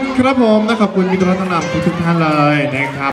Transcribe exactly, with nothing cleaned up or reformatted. คุณครับผมและขอบคุณมิตรรัตนามทุกท่านเลยนะครับ